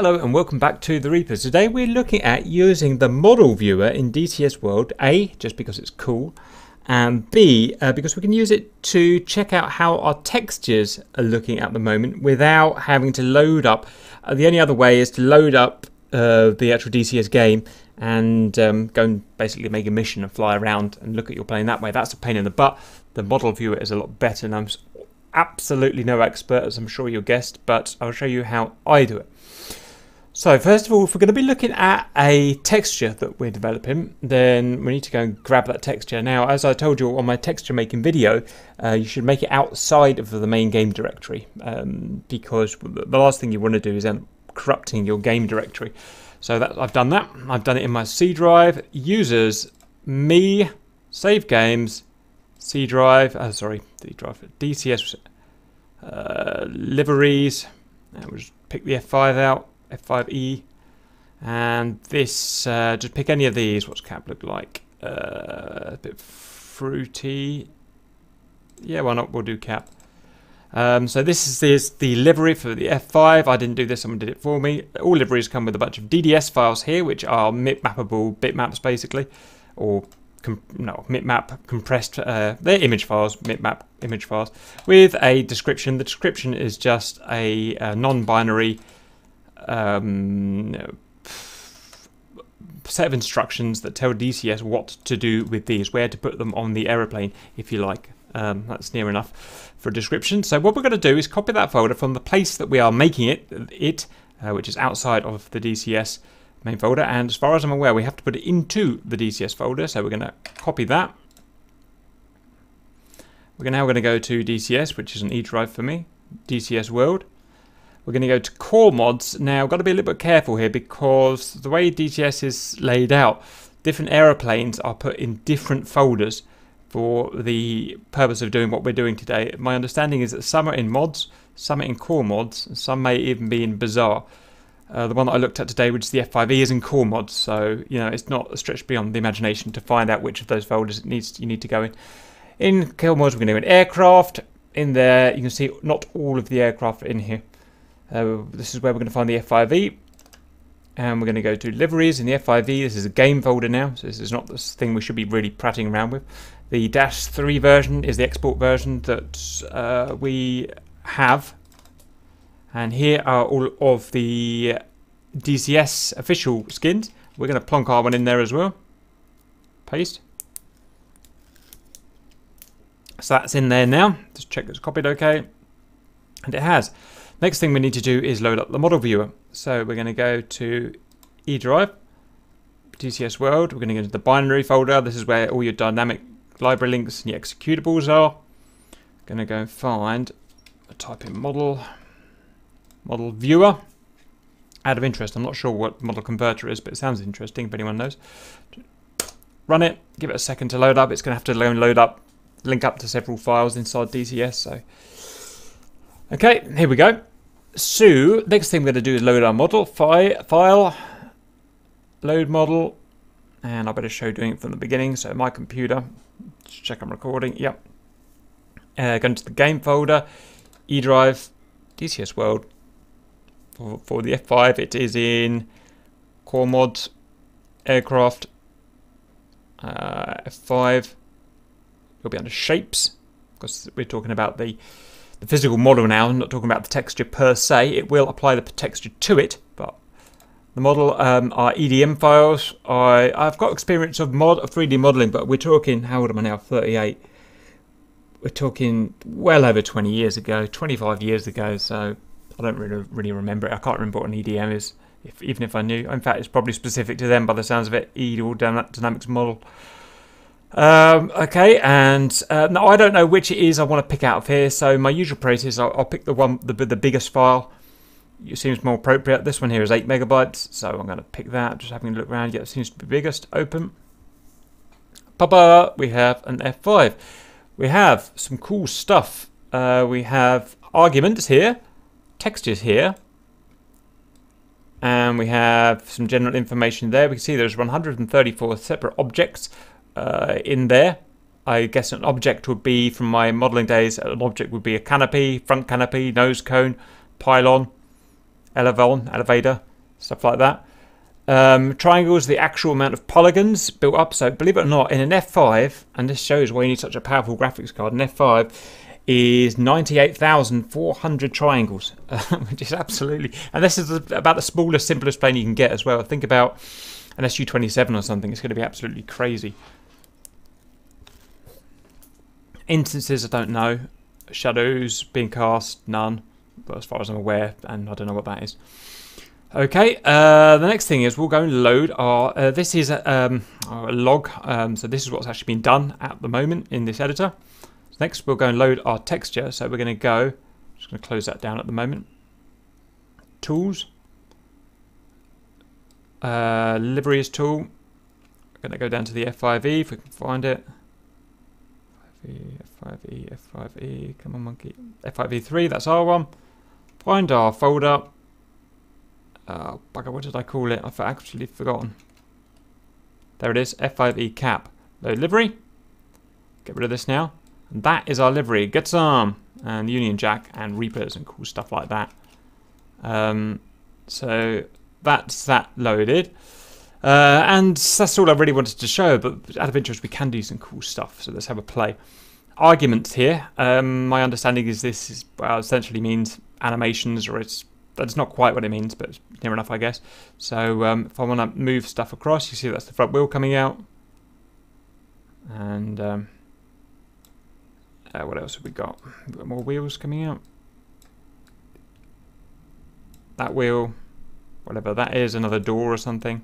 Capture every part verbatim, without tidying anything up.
Hello and welcome back to the Reapers. Today we're looking at using the model viewer in D C S World, A, just because it's cool, and B, uh, because we can use it to check out how our textures are looking at the moment without having to load up. Uh, the only other way is to load up uh, the actual D C S game and um, go and basically make a mission and fly around and look at your plane that way. That's a pain in the butt. The model viewer is a lot better, and I'm absolutely no expert, as I'm sure you guessed, but I'll show you how I do it. So first of all, if we're going to be looking at a texture that we're developing, then we need to go and grab that texture. Now, as I told you on my texture making video, uh, you should make it outside of the main game directory, um, because the last thing you want to do is end up corrupting your game directory. So that, I've done that. I've done it in my C drive, users, me, save games, C drive, oh, sorry, D drive, D C S, uh, liveries, and we'll just pick the F five out. F five E, and this, uh, just pick any of these. What's cap look like? Uh, a bit fruity. Yeah, why not? We'll do cap. Um, so this is, is the livery for the F five. I didn't do this, someone did it for me. All liveries come with a bunch of D D S files here, which are Mip mappable bitmaps basically, or no, Mip map compressed, uh, they're image files, Mip map image files, with a description. The description is just a, a non-binary Um, set of instructions that tell D C S what to do with these, where to put them on the aeroplane, if you like. Um, that's near enough for a description. So what we're going to do is copy that folder from the place that we are making it, it uh, which is outside of the D C S main folder. And as far as I'm aware, we have to put it into the D C S folder. So we're going to copy that. We're now going to go to D C S, which is an E drive for me, D C S World. We're going to go to core mods. Now, got to be a little bit careful here because the way D C S is laid out, different aeroplanes are put in different folders for the purpose of doing what we're doing today. My understanding is that some are in mods, some are in core mods, and some may even be in bizarre. Uh, the one that I looked at today, which is the F five E, is in core mods, so you know it's not a stretch beyond the imagination to find out which of those folders it needs you need to go in. In core mods, we're going to go in aircraft. In there, you can see not all of the aircraft are in here. Uh, this is where we're going to find the F five E, and we're going to go to liveries. In the F five E, this is a game folder now, so this is not the thing we should be really prattling around with. The dash three version is the export version that uh, we have, and here are all of the D C S official skins. We're going to plonk our one in there as well. Paste. So that's in there now. Just check it's copied okay, and it has. Next thing we need to do is load up the model viewer. So we're going to go to E drive, D C S World. We're going to go to the binary folder. This is where all your dynamic library links and your executables are. Going to go and find, type in model, model viewer. Out of interest, I'm not sure what model converter is, but it sounds interesting if anyone knows. Run it, give it a second to load up. It's going to have to load up, link up to several files inside D C S. So, okay, here we go. So, next thing we're going to do is load our model, fi file, load model, and I better show doing it from the beginning. So my computer, let's check I'm recording, yep. Uh, go into the game folder, E drive, D C S World. For, for the F five, it is in core mods, aircraft, uh, F five, it'll be under shapes, because we're talking about the The physical model now. I'm not talking about the texture per se. It will apply the texture to it, but the model um, are E D M files. I, I've got experience of mod of three D modeling, but we're talking, how old am I now? thirty-eight. We're talking well over twenty years ago, twenty-five years ago. So I don't really really remember it. I can't remember what an E D M is, if, even if I knew. In fact, it's probably specific to them by the sounds of it. E D M dynamics model. Um, okay, and uh, no, I don't know which it is I want to pick out of here. So my usual process, I'll, I'll pick the one, the, the biggest file. It seems more appropriate. This one here is eight megabytes, so I'm going to pick that. Just having a look around, yeah, it seems to be biggest. Open. Papa, we have an F five. We have some cool stuff. Uh, we have arguments here, textures here, and we have some general information there. We can see there's one hundred thirty-four separate objects. Uh, in there, I guess an object would be, from my modeling days, an object would be a canopy, front canopy, nose cone, pylon, elevon, elevator, stuff like that. Um, triangles, the actual amount of polygons built up. So believe it or not, in an F five, and this shows why you need such a powerful graphics card, an F five is ninety-eight thousand four hundred triangles, which is absolutely, and this is about the smallest, simplest plane you can get as well. Think about an S U twenty-seven or something, it's going to be absolutely crazy. Instances, I don't know. Shadows being cast, none, but as far as I'm aware, and I don't know what that is. Okay, uh, the next thing is we'll go and load our, uh, this is a, um, a log, um, so this is what's actually been done at the moment in this editor. So next we'll go and load our texture, so we're going to go, I'm just going to close that down at the moment, tools, uh, liveries tool, I'm going to go down to the F five E if we can find it. F five E, F five E, come on monkey, F five E three, that's our one. Find our folder. Oh bugger, what did I call it? I've actually forgotten. There it is, F five E cap. Load livery. Get rid of this now. And that is our livery. Get some. And Union Jack and Reapers and cool stuff like that. Um, so that's that loaded. Uh, and that's all I really wanted to show, but out of interest, we can do some cool stuff. So let's have a play. Arguments here. Um, my understanding is this is, well, essentially means animations, or it's, that's not quite what it means, but it's near enough, I guess. So um, if I want to move stuff across, you see that's the front wheel coming out. And um, uh, what else have we got? We've got more wheels coming out. That wheel, whatever that is, another door or something.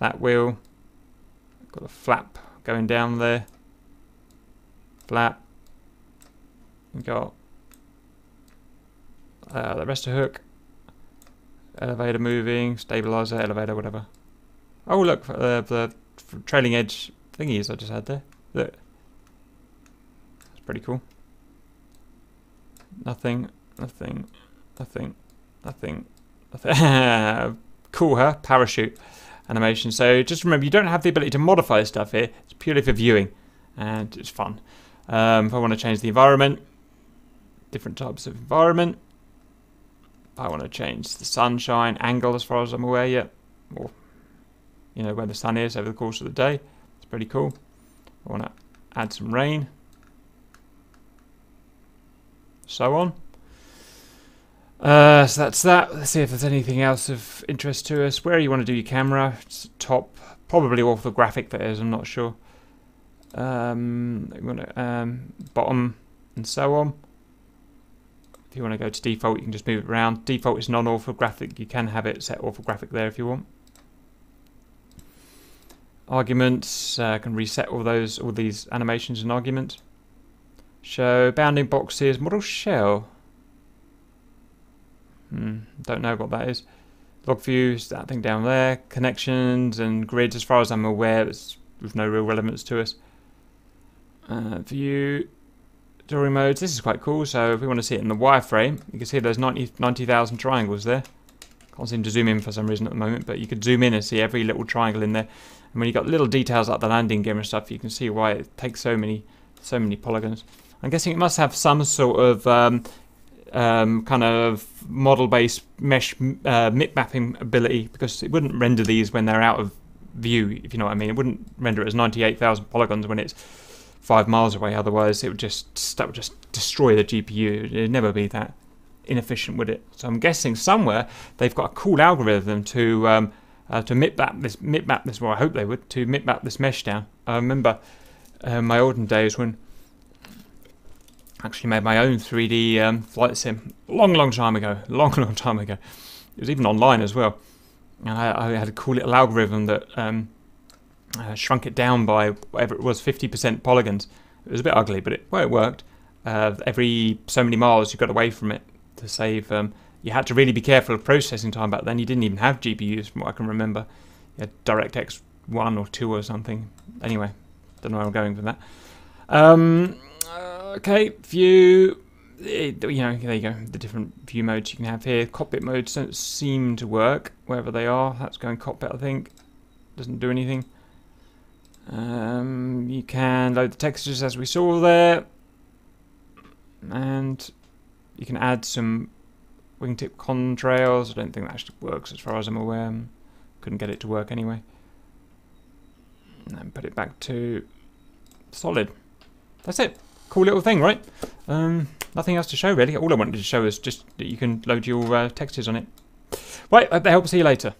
That wheel, got a flap going down there. Flap. We've got uh, the rest of hook. Elevator moving, stabilizer, elevator, whatever. Oh look, uh, the trailing edge thingies I just had there. Look, that's pretty cool. Nothing, nothing, nothing, nothing, nothing. Cool, huh? Parachute animation. So just remember, you don't have the ability to modify stuff here. It's purely for viewing, and it's fun. Um, if I want to change the environment, different types of environment. I want to change the sunshine angle as far as I'm aware, yeah. Or, you know, where the sun is over the course of the day. It's pretty cool. I want to add some rain. So on. Uh, so that's that. Let's see if there's anything else of interest to us. Where you want to do your camera. It's top. Probably off the graphic that is, I'm not sure. Um, you want to, um, bottom and so on. If you want to go to default, you can just move it around. Default is non-orthographic. You can have it set orthographic there if you want. Arguments. I uh, can reset all those, all these animations and arguments. Show bounding boxes. Model shell. Hmm, don't know what that is. Log views. That thing down there. Connections and grids. As far as I'm aware, it's with no real relevance to us. Uh, view. Story modes, this is quite cool, so if we want to see it in the wireframe, you can see those ninety thousand triangles there. Can't seem to zoom in for some reason at the moment, but you could zoom in and see every little triangle in there. And when you've got little details like the landing gear and stuff, you can see why it takes so many so many polygons. I'm guessing it must have some sort of um, um, kind of model-based mesh uh, Mip mapping ability, because it wouldn't render these when they're out of view, if you know what I mean. It wouldn't render it as ninety-eight thousand polygons when it's five miles away, otherwise it would just that would just destroy the G P U. It'd never be that inefficient, would it? So I'm guessing somewhere they've got a cool algorithm to um, uh, to mip map this mip map this. Well, I hope they would to mip map this mesh down. I remember uh, my olden days when I actually made my own three D um, flight sim long, long time ago. Long, long time ago. It was even online as well, and I, I had a cool little algorithm that. Um, Uh, shrunk it down by whatever it was, fifty percent polygons. It was a bit ugly, but it, well, it worked. Uh, every so many miles you got away from it to save. Um, you had to really be careful of processing time back then. You didn't even have G P Us from what I can remember. You had DirectX one or two or something. Anyway, don't know where I'm going with that. Um, okay, view. It, you know, there you go. The different view modes you can have here. Cockpit modes don't seem to work wherever they are. That's going cockpit, I think. Doesn't do anything. Um, you can load the textures as we saw there, and you can add some wingtip contrails. I don't think that actually works as far as I'm aware. Couldn't get it to work anyway. And then put it back to solid. That's it. Cool little thing, right? Um, nothing else to show really. All I wanted to show is just that you can load your uh, textures on it. Right, hope that helps. See you later.